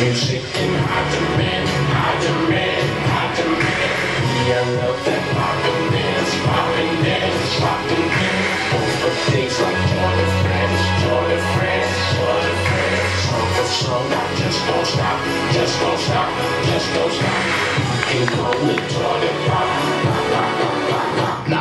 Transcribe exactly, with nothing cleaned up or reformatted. music and hot demand, hot demand, hot demand. Yeah, I love that poppin' dance, poppin' dance, poppin' dance. Both for things like Tour de France, Tour de France, Tour de France. Song for song, I just don't stop, just don't stop, just don't stop. You can call it Tour de Pop, pop, pop, pop, pop, pop.